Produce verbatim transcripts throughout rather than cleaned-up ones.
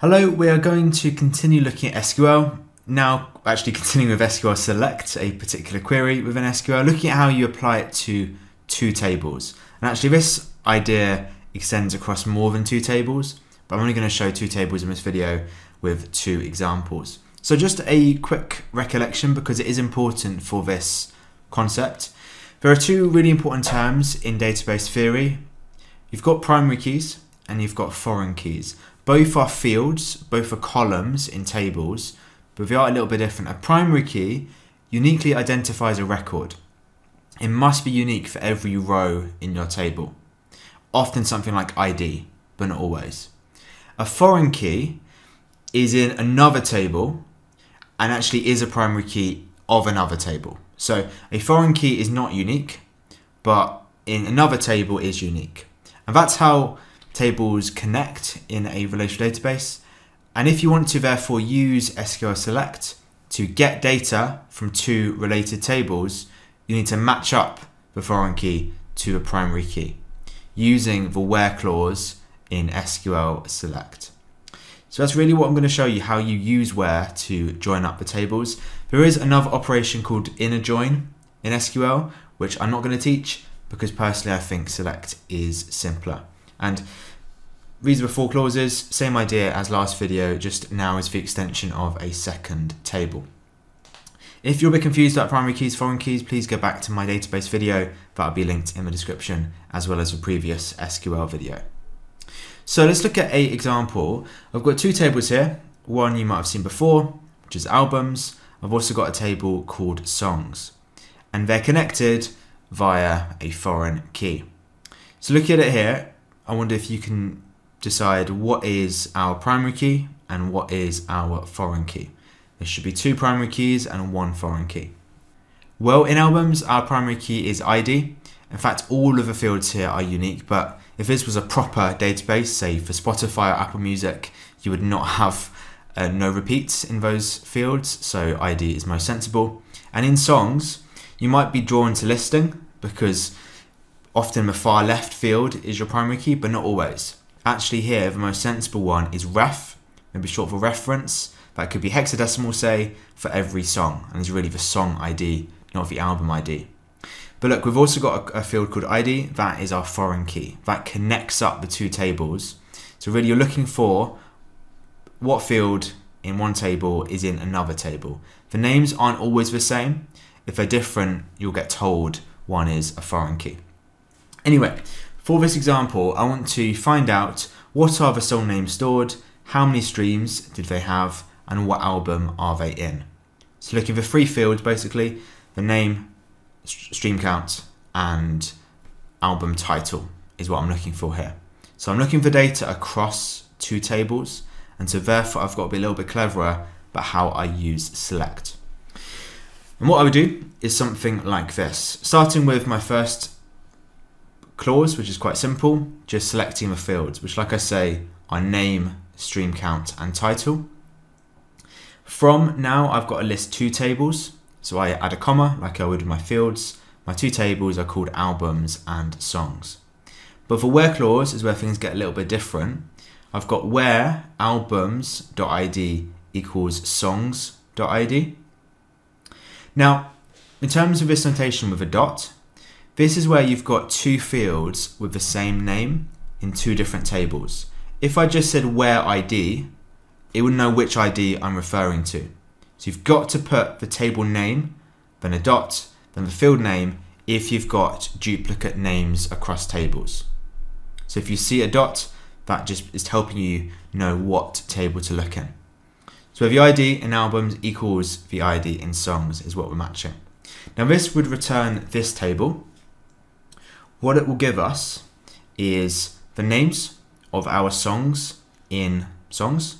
Hello, we are going to continue looking at S Q L. Now, actually continuing with S Q L, select a particular query within S Q L, looking at how you apply it to two tables. And actually this idea extends across more than two tables, but I'm only going to show two tables in this video with two examples. So just a quick recollection, because it is important for this concept. There are two really important terms in database theory. You've got primary keys and you've got foreign keys. Both are fields, both are columns in tables, but they are a little bit different. A primary key uniquely identifies a record. It must be unique for every row in your table. Often something like I D, but not always. A foreign key is in another table and actually is a primary key of another table. So a foreign key is not unique, but in another table is unique. And that's how tables connect in a relational database. And if you want to therefore use S Q L select to get data from two related tables, you need to match up the foreign key to the primary key using the where clause in S Q L select. So that's really what I'm going to show you, how you use where to join up the tables. There is another operation called inner join in S Q L, which I'm not going to teach because personally I think select is simpler. And these are the four clauses, same idea as last video, just now is the extension of a second table. If you're a bit confused about primary keys, foreign keys, please go back to my database video. That'll be linked in the description, as well as the previous S Q L video. So let's look at an example. I've got two tables here. One you might have seen before, which is albums. I've also got a table called songs, and they're connected via a foreign key. So looking at it here, I wonder if you can decide what is our primary key and what is our foreign key. There should be two primary keys and one foreign key. Well, in albums, our primary key is I D. In fact, all of the fields here are unique, but if this was a proper database, say for Spotify or Apple Music, you would not have uh, no repeats in those fields, so I D is most sensible. And in songs, you might be drawn to listing, because often the far left field is your primary key, but not always. Actually here, the most sensible one is ref, maybe short for reference. That could be hexadecimal, say, for every song. And it's really the song I D, not the album I D. But look, we've also got a, a field called I D. That is our foreign key. That connects up the two tables. So really you're looking for what field in one table is in another table. The names aren't always the same. If they're different, you'll get told one is a foreign key. Anyway, for this example, I want to find out what are the song names stored, how many streams did they have, and what album are they in. So looking for three fields, basically, the name, stream count, and album title is what I'm looking for here. So I'm looking for data across two tables, and so therefore I've got to be a little bit cleverer about how I use select. And what I would do is something like this, starting with my first clause, which is quite simple, just selecting the fields, which, like I say, are name, stream count, and title. From now, I've got to list two tables, so I add a comma like I would in my fields. My two tables are called albums and songs. But for where clause is where things get a little bit different. I've got where albums.id equals songs.id. Now, in terms of this notation with a dot, this is where you've got two fields with the same name in two different tables. If I just said where I D, it would know which I D I'm referring to. So you've got to put the table name, then a dot, then the field name, if you've got duplicate names across tables. So if you see a dot, that just is helping you know what table to look in. So the I D in albums equals the I D in songs is what we're matching. Now this would return this table. What it will give us is the names of our songs in songs,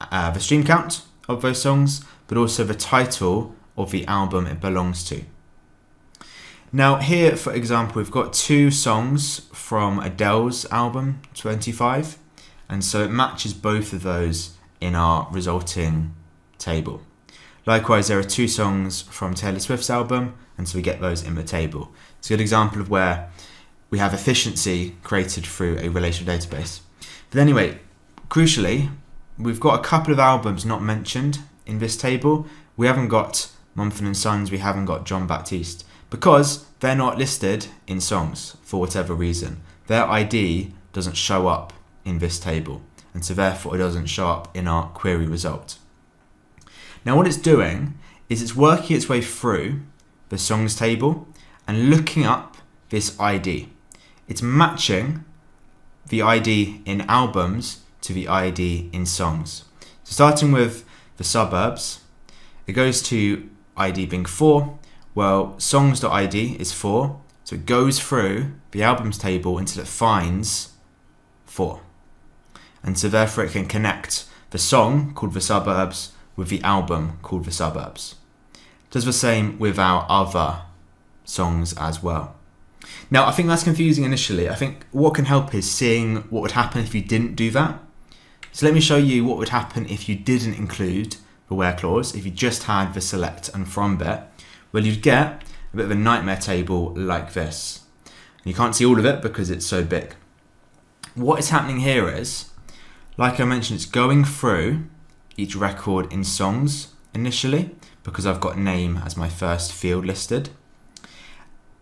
uh, the stream count of those songs, but also the title of the album it belongs to. Now here, for example, we've got two songs from Adele's album, twenty-five, and so it matches both of those in our resulting table. Likewise, there are two songs from Taylor Swift's album, and so we get those in the table. It's a good example of where we have efficiency created through a relational database. But anyway, crucially, we've got a couple of albums not mentioned in this table. We haven't got Mumford and Sons, we haven't got John Baptiste, because they're not listed in songs for whatever reason. Their I D doesn't show up in this table, and so therefore it doesn't show up in our query result. Now what it's doing is it's working its way through the songs table and looking up this I D. It's matching the I D in albums to the I D in songs. So starting with the suburbs, it goes to I D being four. Well, songs.id is four, so it goes through the albums table until it finds four. And so therefore it can connect the song called The Suburbs with the album called The Suburbs. It does the same with our other songs as well. Now, I think that's confusing initially. I think what can help is seeing what would happen if you didn't do that. So let me show you what would happen if you didn't include the where clause, if you just had the select and from bit. Well, you'd get a bit of a nightmare table like this. You can't see all of it because it's so big. What is happening here is, like I mentioned, it's going through each record in songs initially, because I've got name as my first field listed.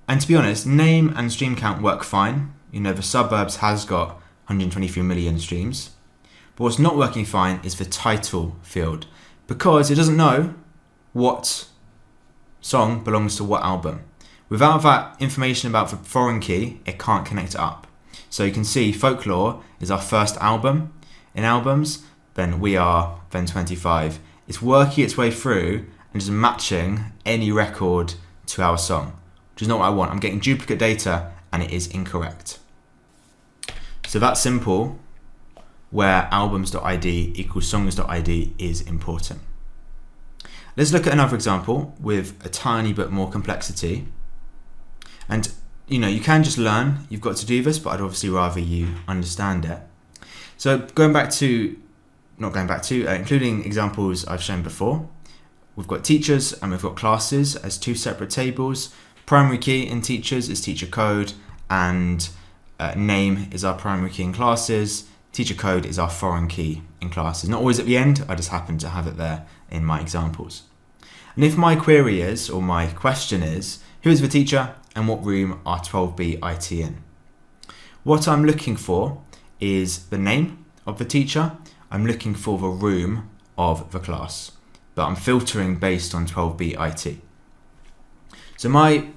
And to be honest, name and stream count work fine. You know, The Suburbs has got one hundred twenty-three million streams. But what's not working fine is the title field, because it doesn't know what song belongs to what album. Without that information about the foreign key, it can't connect it up. So you can see Folklore is our first album in albums, then We Are, then twenty-five. It's working its way through and just matching any record to our song, which is not what I want. I'm getting duplicate data and it is incorrect. So that's simple, where albums.id equals songs.id is important. Let's look at another example with a tiny bit more complexity. And you know, you can just learn, you've got to do this, but I'd obviously rather you understand it. So going back to, not going back to, uh, including examples I've shown before, we've got teachers and we've got classes as two separate tables. Primary key in teachers is teacher code, and uh, name is our primary key in classes. Teacher code is our foreign key in classes. Not always at the end, I just happen to have it there in my examples. And if my query is, or my question is, who is the teacher and what room are twelve B I T in? What I'm looking for is the name of the teacher. I'm looking for the room of the class, but I'm filtering based on twelve B I T. So my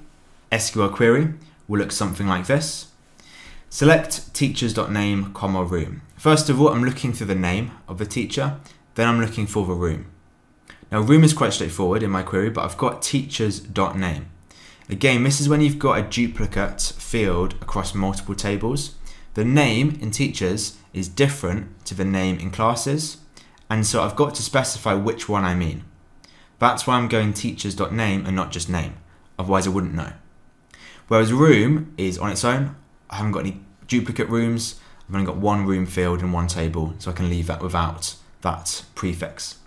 S Q L query will look something like this. Select teachers.name, comma, room. First of all, I'm looking for the name of the teacher, then I'm looking for the room. Now, room is quite straightforward in my query, but I've got teachers.name. Again, this is when you've got a duplicate field across multiple tables. The name in teachers is different to the name in classes, and so I've got to specify which one I mean. That's why I'm going teachers.name and not just name, otherwise I wouldn't know. Whereas room is on its own. I haven't got any duplicate rooms, I've only got one room field and one table, so I can leave that without that prefix.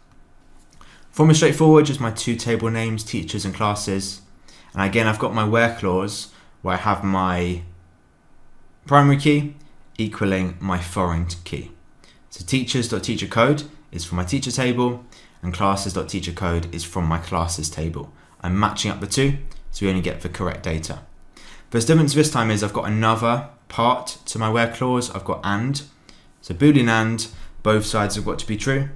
Form is straightforward, just my two table names, teachers and classes. And again, I've got my where clause, where I have my primary key equaling my foreign key. So teachers.teacher code is from my teacher table, and classes.teacher code is from my classes table. I'm matching up the two, so we only get the correct data. The difference this time is I've got another part to my where clause, I've got and. So Boolean and, both sides have got to be true.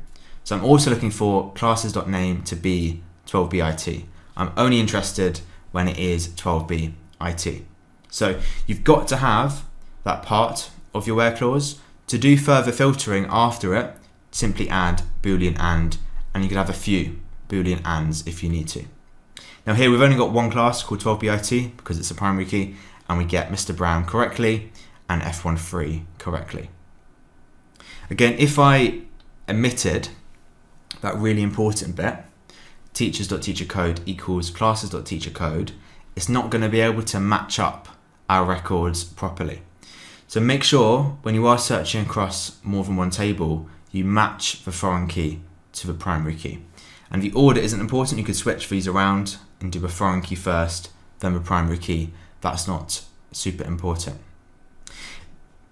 So I'm also looking for classes.name to be twelve B I T. I'm only interested when it is twelve B I T. So you've got to have that part of your where clause. To do further filtering after it, simply add Boolean and, and you could have a few Boolean ands if you need to. Now here we've only got one class called twelve B I T because it's a primary key, and we get Mister Brown correctly and F one three correctly. Again, if I omitted that really important bit, teachers.teacher code equals classes.teacher code, it's not going to be able to match up our records properly. So make sure when you are searching across more than one table, you match the foreign key to the primary key. And the order isn't important, you could switch these around and do the foreign key first, then the primary key. That's not super important.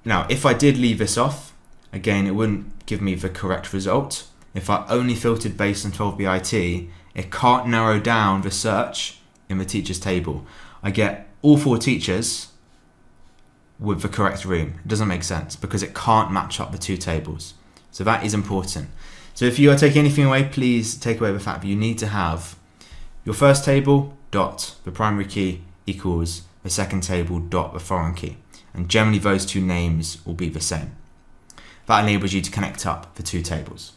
Now, if I did leave this off again, it wouldn't give me the correct result. If I only filtered based on twelve B I T, it can't narrow down the search in the teachers table. I get all four teachers with the correct room. It doesn't make sense because it can't match up the two tables. So that is important. So if you are taking anything away, please take away the fact that you need to have your first table dot the primary key equals the second table dot the foreign key. And generally those two names will be the same. That enables you to connect up the two tables.